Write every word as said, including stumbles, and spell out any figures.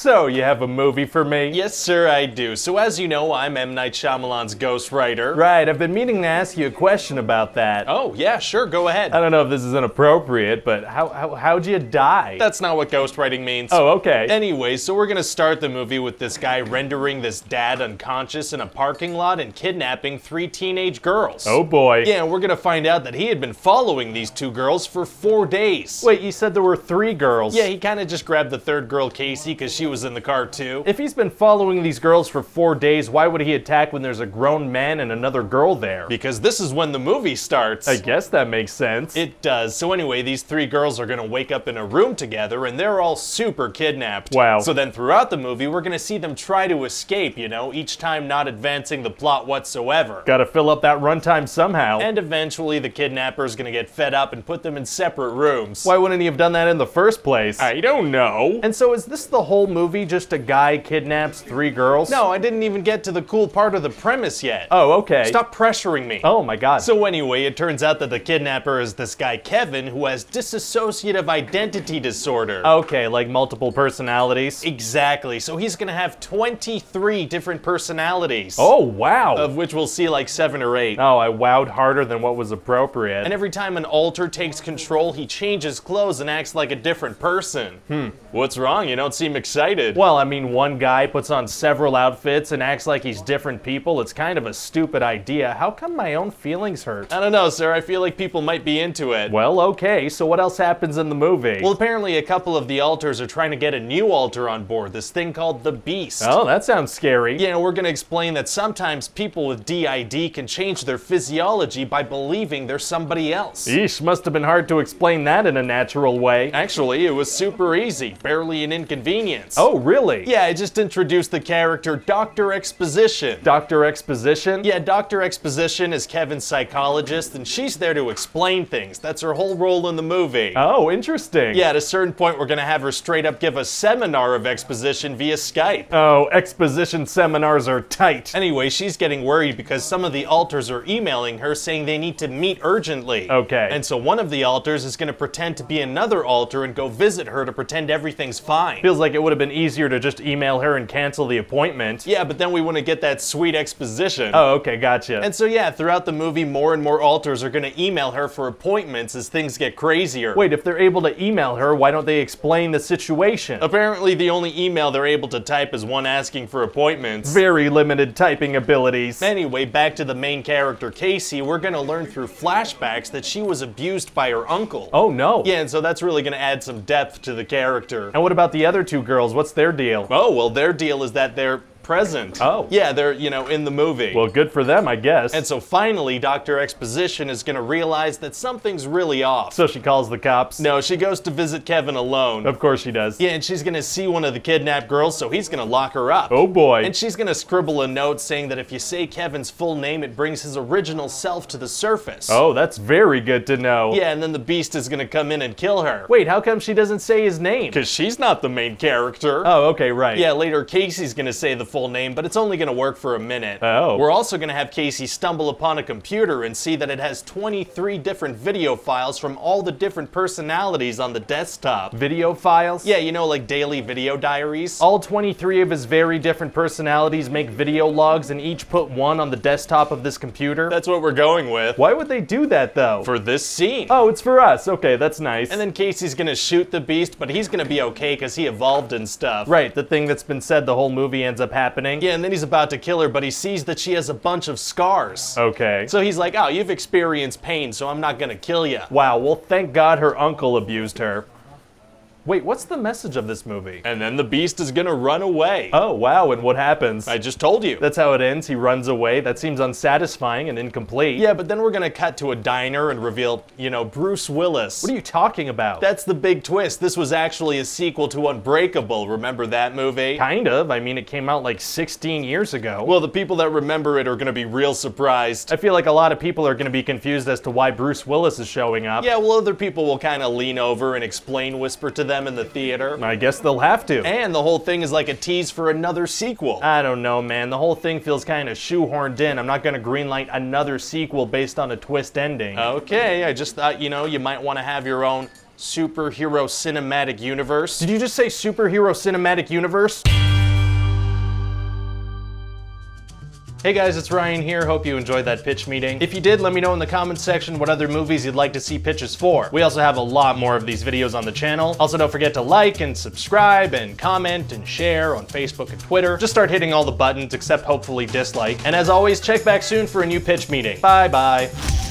So, you have a movie for me? Yes, sir, I do. So, as you know, I'm M. Night Shyamalan's ghostwriter. Right, I've been meaning to ask you a question about that. Oh, yeah, sure, go ahead. I don't know if this is inappropriate, but how, how, how'd you die? That's not what ghostwriting means. Oh, okay. Anyway, so we're gonna start the movie with this guy rendering this dad unconscious in a parking lot and kidnapping three teenage girls. Oh, boy. Yeah, we're gonna find out that he had been following these two girls for four days. Wait, you said there were three girls? Yeah, he kinda just grabbed the third girl, Casey, because she was in the car too. If he's been following these girls for four days, why would he attack when there's a grown man and another girl there? Because this is when the movie starts. I guess that makes sense. It does. So anyway, these three girls are gonna wake up in a room together and they're all super kidnapped. Wow. So then throughout the movie, we're gonna see them try to escape, you know, each time not advancing the plot whatsoever. Gotta fill up that runtime somehow. And eventually the kidnapper's gonna get fed up and put them in separate rooms. Why wouldn't he have done that in the first place? I don't know. And so is this the whole movie, just a guy kidnaps three girls? No, I didn't even get to the cool part of the premise yet. Oh, okay. Stop pressuring me. Oh my god. So anyway, it turns out that the kidnapper is this guy Kevin who has dissociative identity disorder. Okay, like multiple personalities? Exactly. So he's gonna have twenty-three different personalities. Oh, wow. Of which we'll see like seven or eight. Oh, I wowed harder than what was appropriate. And every time an alter takes control, he changes clothes and acts like a different person. Hmm. What's wrong? You don't seem excited. Well, I mean, one guy puts on several outfits and acts like he's different people. It's kind of a stupid idea. How come my own feelings hurt? I don't know, sir. I feel like people might be into it. Well, okay. So what else happens in the movie? Well, apparently a couple of the alters are trying to get a new alter on board, this thing called the Beast. Oh, that sounds scary. Yeah, we're gonna explain that sometimes people with D I D can change their physiology by believing they're somebody else. Eesh, must have been hard to explain that in a natural way. Actually, it was super easy. Barely an inconvenience. Oh, really? Yeah, I just introduced the character Doctor Exposition. Doctor Exposition? Yeah, Doctor Exposition is Kevin's psychologist, and she's there to explain things. That's her whole role in the movie. Oh, interesting. Yeah, at a certain point, we're gonna have her straight up give a seminar of exposition via Skype. Oh, exposition seminars are tight. Anyway, she's getting worried because some of the alters are emailing her saying they need to meet urgently. Okay. And so one of the alters is gonna pretend to be another alter and go visit her to pretend everything's fine. Feels like it would have been easier to just email her and cancel the appointment. Yeah, but then we want to get that sweet exposition. Oh, okay, gotcha. And so yeah, throughout the movie, more and more alters are gonna email her for appointments as things get crazier. Wait, if they're able to email her, why don't they explain the situation? Apparently the only email they're able to type is one asking for appointments. Very limited typing abilities. Anyway, back to the main character, Casey, we're gonna learn through flashbacks that she was abused by her uncle. Oh no. Yeah, and so that's really gonna add some depth to the character. And what about the other two girls? What's their deal? Oh, well, their deal is that they're present. Oh. Yeah, they're, you know, in the movie. Well, good for them, I guess. And so finally, Doctor Exposition is gonna realize that something's really off. So she calls the cops? No, she goes to visit Kevin alone. Of course she does. Yeah, and she's gonna see one of the kidnapped girls, so he's gonna lock her up. Oh boy. And she's gonna scribble a note saying that if you say Kevin's full name, it brings his original self to the surface. Oh, that's very good to know. Yeah, and then the Beast is gonna come in and kill her. Wait, how come she doesn't say his name? Because she's not the main character. Oh, okay, right. Yeah, later Casey's gonna say the full name, but it's only gonna work for a minute. Oh. We're also gonna have Casey stumble upon a computer and see that it has twenty-three different video files from all the different personalities on the desktop. Video files? Yeah, you know, like daily video diaries. All twenty-three of his very different personalities make video logs and each put one on the desktop of this computer. That's what we're going with. Why would they do that though? For this scene. Oh, it's for us. Okay, that's nice. And then Casey's gonna shoot the Beast, but he's gonna be okay because he evolved and stuff. Right, the thing that's been said the whole movie ends up happening. Happening. Yeah, and then he's about to kill her, but he sees that she has a bunch of scars. Okay. So he's like, oh, you've experienced pain, so I'm not gonna kill you. Wow, well, thank God her uncle abused her. Wait, what's the message of this movie? And then the Beast is gonna run away. Oh, wow, and what happens? I just told you. That's how it ends, he runs away. That seems unsatisfying and incomplete. Yeah, but then we're gonna cut to a diner and reveal, you know, Bruce Willis. What are you talking about? That's the big twist. This was actually a sequel to Unbreakable. Remember that movie? Kind of. I mean, it came out like sixteen years ago. Well, the people that remember it are gonna be real surprised. I feel like a lot of people are gonna be confused as to why Bruce Willis is showing up. Yeah, well, other people will kind of lean over and explain, whisper to them. them in the theater. I guess they'll have to. And the whole thing is like a tease for another sequel. I don't know, man. The whole thing feels kind of shoehorned in. I'm not gonna greenlight another sequel based on a twist ending. Okay, I just thought, you know, you might want to have your own superhero cinematic universe. Did you just say superhero cinematic universe? Hey guys, it's Ryan here. Hope you enjoyed that pitch meeting. If you did, let me know in the comments section what other movies you'd like to see pitches for. We also have a lot more of these videos on the channel. Also, don't forget to like and subscribe and comment and share on Facebook and Twitter. Just start hitting all the buttons except hopefully dislike. And as always, check back soon for a new pitch meeting. Bye bye.